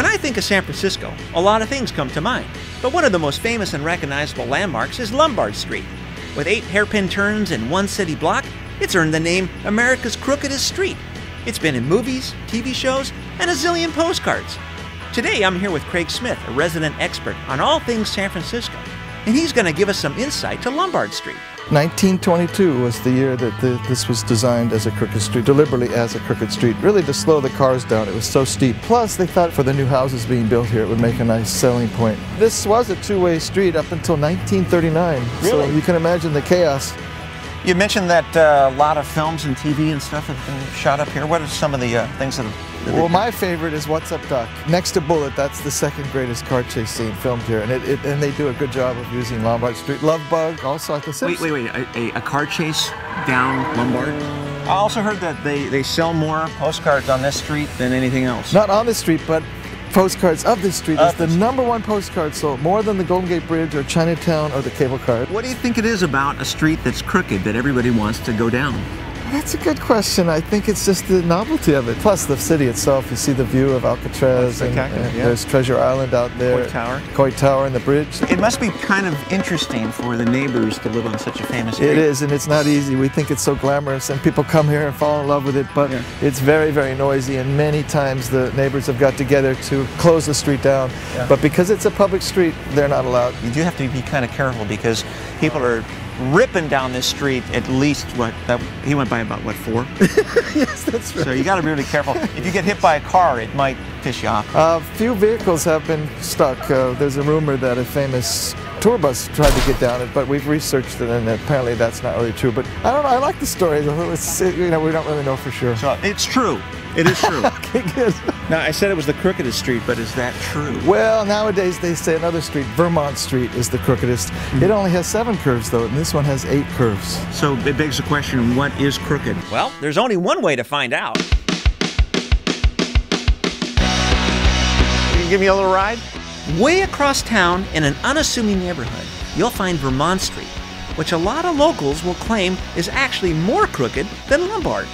When I think of San Francisco, a lot of things come to mind, but one of the most famous and recognizable landmarks is Lombard Street. With 8 hairpin turns in one city block, it's earned the name America's Crookedest Street. It's been in movies, TV shows, and a zillion postcards. Today I'm here with Craig Smith, a resident expert on all things San Francisco, and he's going to give us some insight to Lombard Street. 1922 was the year that this was designed as a crooked street, deliberately as a crooked street, really to slow the cars down. It was so steep. Plus, they thought for the new houses being built here, it would make a nice selling point. This was a two-way street up until 1939. Really? So you can imagine the chaos. You mentioned that a lot of films and TV and stuff have been shot up here. What are some of the things that have... Well, my favorite is What's Up, Duck? Next to Bullet, that's the second greatest car chase scene filmed here, and and they do a good job of using Lombard Street. Love Bug, also at the Simpsons. Wait, a car chase down Lombard? I also heard that they sell more postcards on this street than anything else. Not on this street, but postcards of this street is the number one postcard sold, more than the Golden Gate Bridge or Chinatown or the cable car. What do you think it is about a street that's crooked that everybody wants to go down? That's a good question. I think it's just the novelty of it. Plus the city itself, you see the view of Alcatraz, and yeah. There's Treasure Island out there. Coit Tower and the bridge. It must be kind of interesting for the neighbors to live on such a famous street. It is, and it's not easy. We think it's so glamorous and people come here and fall in love with it, but it's very, very noisy, and many times the neighbors have got together to close the street down. Yeah. But because it's a public street, they're not allowed. You do have to be kind of careful because people are ripping down this street at least he went by about four? Yes, that's right. So you got to be really careful. If you get hit by a car, it might piss you off. Few vehicles have been stuck. There's a rumor that a famous tour bus tried to get down it, but we've researched it and apparently that's not really true. But I don't know, I like the story. We don't really know for sure. So it's true. It is true. Okay, good. Now, I said it was the crookedest street, but is that true? Well, nowadays they say another street, Vermont Street, is the crookedest. Mm-hmm. It only has 7 curves, though, and this one has 8 curves. So it begs the question, what is crooked? Well, there's only one way to find out. Can you give me a little ride? Way across town in an unassuming neighborhood, you'll find Vermont Street, which a lot of locals will claim is actually more crooked than Lombard.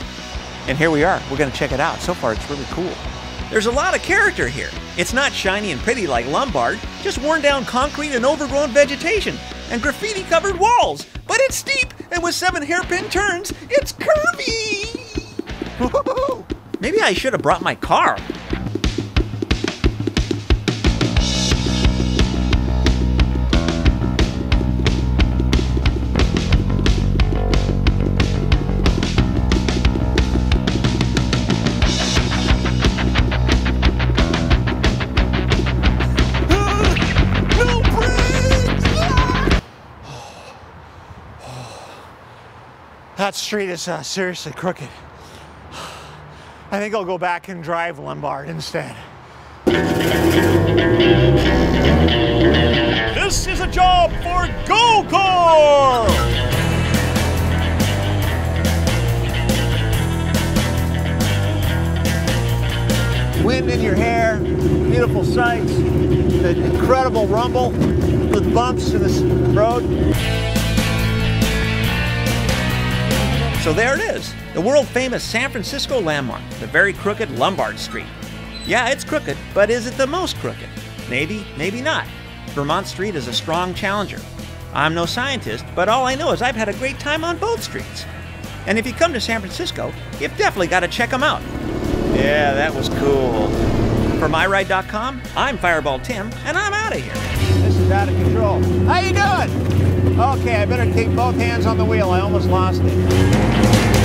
And here we are, we're going to check it out. So far, it's really cool. There's a lot of character here. It's not shiny and pretty like Lombard, just worn down concrete and overgrown vegetation and graffiti covered walls. But it's steep, and with 7 hairpin turns, it's curvy. Whoa. Maybe I should have brought my car. That street is seriously crooked. I think I'll go back and drive Lombard instead. This is a job for GoCorp! Wind in your hair, beautiful sights, the incredible rumble with bumps in this road. So there it is, the world-famous San Francisco landmark, the very crooked Lombard Street. Yeah, it's crooked, but is it the most crooked? Maybe, maybe not. Vermont Street is a strong challenger. I'm no scientist, but all I know is I've had a great time on both streets. And if you come to San Francisco, you've definitely got to check them out. Yeah, that was cool. For MyRide.com, I'm Fireball Tim, and I'm out of here. This is out of control. How you doing? Okay, I better keep both hands on the wheel. I almost lost it.